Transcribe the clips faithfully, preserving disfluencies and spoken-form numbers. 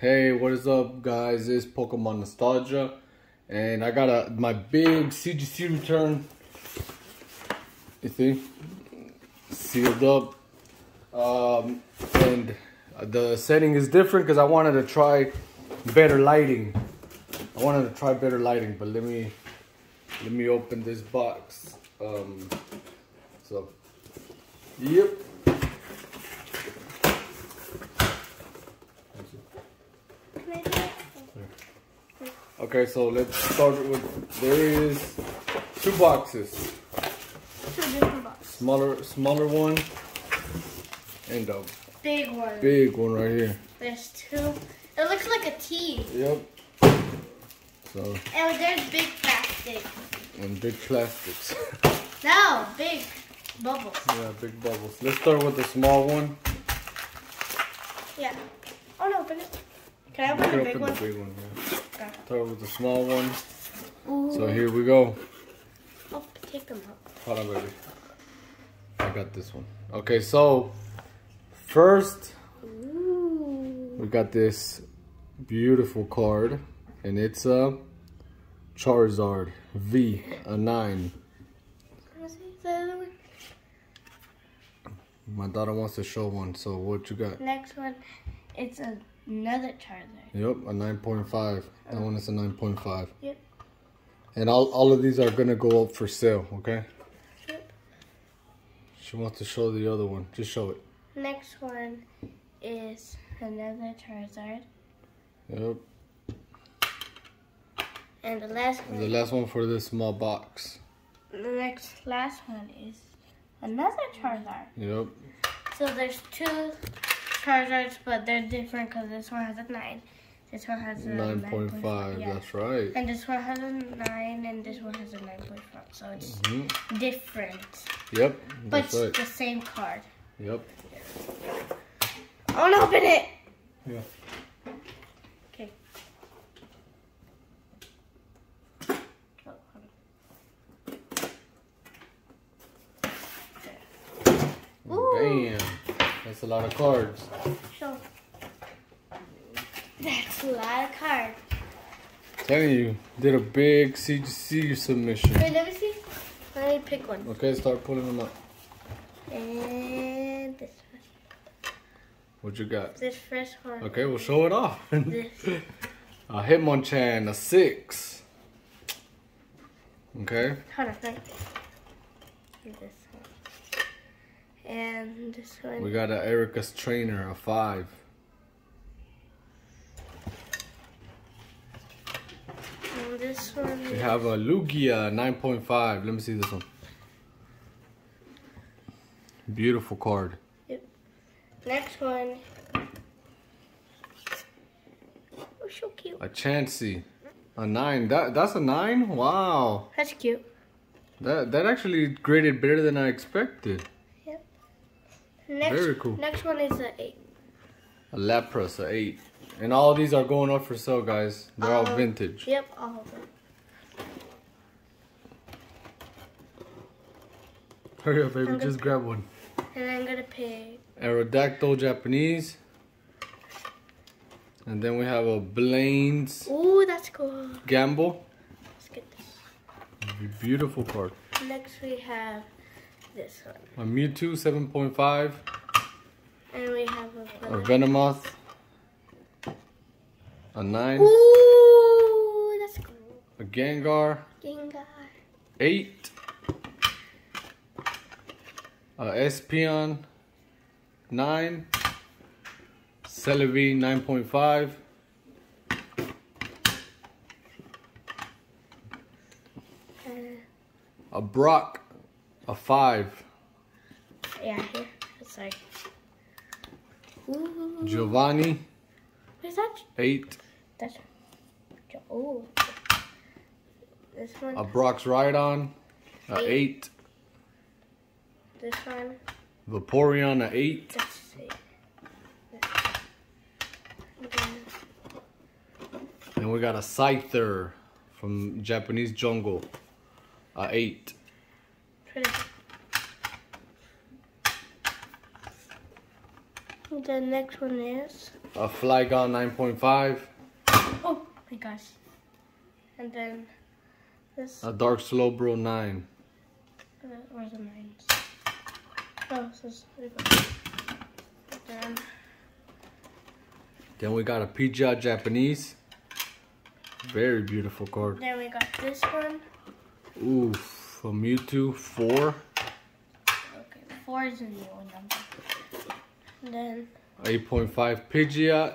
Hey, what is up guys, it's Pokemon Nostalgia, and I got a, my big C G C return, you see, sealed up, um, and the setting is different because I wanted to try better lighting, I wanted to try better lighting, but let me, let me open this box, um, so, yep. Okay, so let's start with, there is two boxes. Two different boxes. Smaller, smaller one and a big one. Big one right here. There's two. It looks like a T. Yep. So. And there's big plastic. And big plastics. No, big bubbles. Yeah, big bubbles. Let's start with the small one. Yeah. Oh no, open it. Can I open, can the, big open the big one? Yeah. Okay. Start with the small one. Ooh. So here we go. Oh, take them out. Hold on, baby. I got this one. Okay, so first, ooh, we got this beautiful card, and it's a Charizard V, a nine. My daughter wants to show one. So what you got? Next one, it's a. Another Charizard. Yep, a nine point five. That one is a nine point five. Yep. And all, all of these are going to go up for sale, okay? Yep. She wants to show the other one. Just show it. Next one is another Charizard. Yep. And the last one. And the last one for this small box. The next last one is another Charizard. Yep. So there's two Charizards, but they're different because this one has a nine, this one has a nine point five, yeah. That's right. And this one has a nine, and this one has a nine point five, so it's mm-hmm. different. Yep, but it's right. The same card. Yep. I want to open it! Yeah. Okay. Oh, hold on. There. Damn. That's a lot of cards. So, that's a lot of cards. I'm telling you, did a big C G C submission. Wait, let me see. Let me pick one. Okay, start pulling them up. And this one. What you got? This first one. Okay, we'll show it off. This. A Hitmonchan, a six. Okay. Hold on, let me pick this. And this one. We got a Erika's trainer, a five. And this one. We is... have a Lugia, nine point five. Let me see this one. Beautiful card. Yep. Next one. Oh, so cute. A Chansey, a nine. That that's a nine. Wow. That's cute. That that actually graded better than I expected. Next, very cool. Next one is an eight. A Lapras, an eight. And all these are going up for sale, guys. They're um, all vintage. Yep, all of them. Hurry up, baby. I'm just grab one. And I'm going to pick... Aerodactyl, Japanese. And then we have a Blaine's... Ooh, that's cool. Gamble. Let's get this. Beautiful card. Next we have... this one. A Mewtwo, seven point five. And we have a, a Venomoth. A nine. Ooh, that's cool. A Gengar. Gengar. eight. A Espeon. nine. Celebi, nine point five. Uh, a Brock. A five. Yeah, here. Sorry. Ooh. Giovanni. Where's that? Eight. That's. Oh. This one. A Brock's Rhydon. Eight. A eight. This one. Vaporeon. A eight. That's eight. And we got a Scyther from Japanese jungle. A eight. The next one is a Flygon nine point five. Oh my gosh. And then this. A Dark Slowbro nine. Where's the nines? Oh, so there we go. Then. Then we got a Pidgeot Japanese. Very beautiful card. Then we got this one. Ooh, a Mewtwo four. Okay, four is a new one. And then eight point five Pidgeot.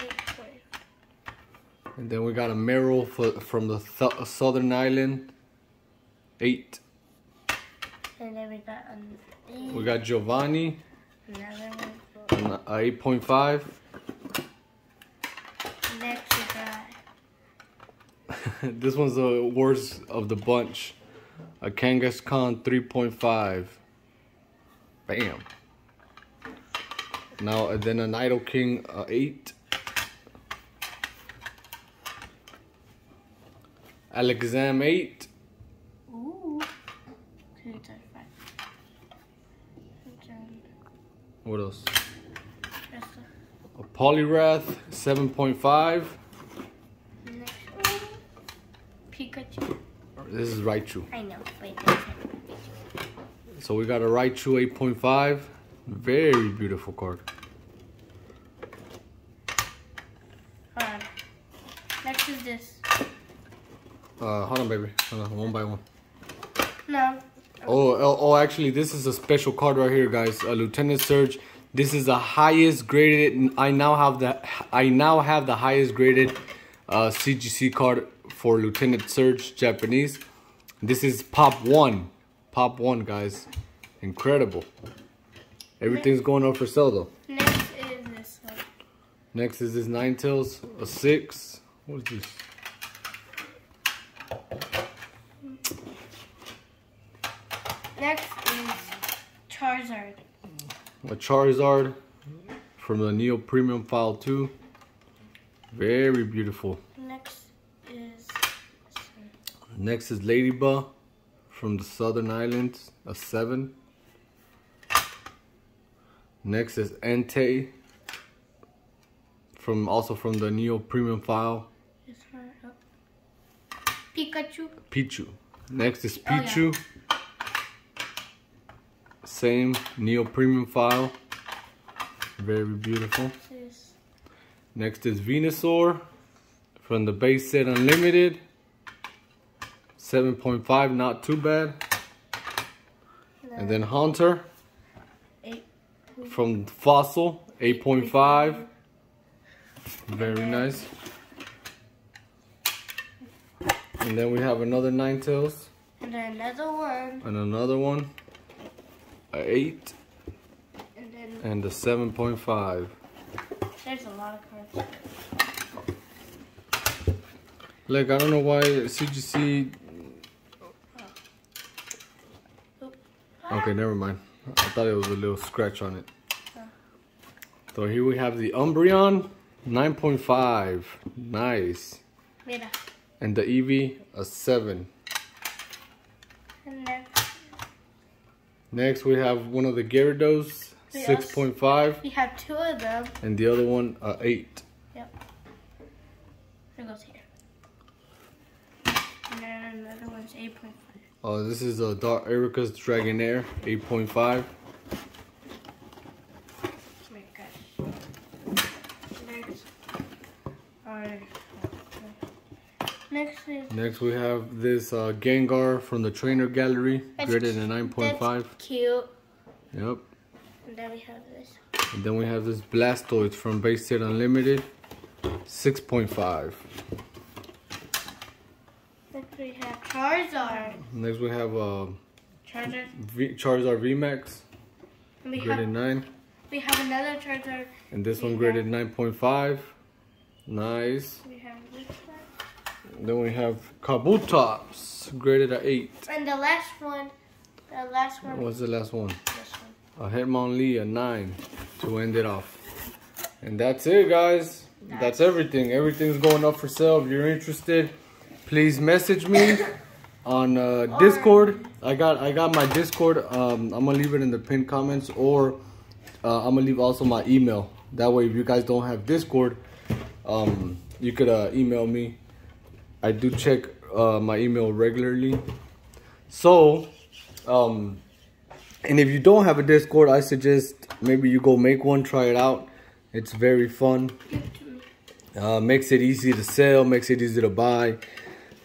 eight point five. And then we got a Meryl for, from the th Southern Island. eight. And then we got an eight. We got Giovanni. Another one. eight point five. Next we got. This one's the worst of the bunch. A Kangaskhan three point five. Bam. Now and then a Nidoking uh, eight. Alakazam eight. Ooh. Okay, five. What else? A Poliwrath seven point five. Next one. Pikachu. This is Raichu. I know. Wait. So we got a Raichu eight point five. Very beautiful card. Hold on. Next is this. Uh, hold on, baby. Hold on, one by one. No. Oh, oh, oh, actually, this is a special card right here, guys. Uh, Lieutenant Surge. This is the highest graded. I now have the. I now have the highest graded uh, C G C card for Lieutenant Surge Japanese. This is pop one. Pop one, guys. Incredible. Everything's next, going up for sale though. Next is this one. Next is this Ninetales, a six. What is this? Next is Charizard. A Charizard from the Neo Premium File two. Very beautiful. Next is. Next is Ladybug from the Southern Islands, a seven. Next is Entei, from also from the Neo Premium File. Pikachu. Pichu. Next is Pichu. Oh, yeah. Same Neo Premium File. Very beautiful. Yes. Next is Venusaur from the base set Unlimited. seven point five, not too bad. No. And then Haunter. From Fossil, eight point five. Very nice. And then we have another Ninetales. And another one. And another one. A eight. And then. And a seven point five. There's a lot of cards. Like, I don't know why C G C. Okay, never mind. I thought it was a little scratch on it. Huh. So here we have the Umbreon, nine point five. Nice. Mira. And the Eevee, a seven. And next. Next we have one of the Gyarados, six point five. We have two of them. And the other one, a eight. Yep. It goes here. And then another one's eight point five. Oh, this is a Dark Erika's Dragonair, eight point five. Oh my gosh. Next. Right. Next, is Next we have this uh, Gengar from the Trainer Gallery, graded at nine point five. Cute. Yep. And then we have this. And then we have this Blastoise from Base Set Unlimited, six point five. We have Charizard. Next we have uh, Charizard. V Charizard V MAX, and we graded have, nine. We have another Charizard. And this one graded nine point five. Nice. We have this one. Then we have Kabutops, graded at eight. And the last one, the last one. What's the last one? This one. A Hitmonlee, a nine, to end it off. And that's it, guys. Nice. That's everything. Everything's going up for sale if you're interested. Please message me on uh, Discord. I got I got my Discord. Um, I'm gonna leave it in the pinned comments, or uh, I'm gonna leave also my email That way, if you guys don't have Discord, um, you could uh, email me. I do check uh, my email regularly. So, um, and if you don't have a Discord, I suggest maybe you go make one, try it out. It's very fun. Uh, makes it easy to sell, makes it easy to buy.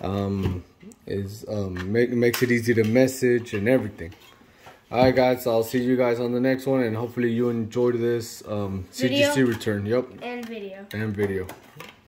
Um, is um, make, makes it easy to message and everything. Alright guys, I'll see you guys on the next one, and hopefully you enjoyed this um, C G C return. Yep. And video. And video.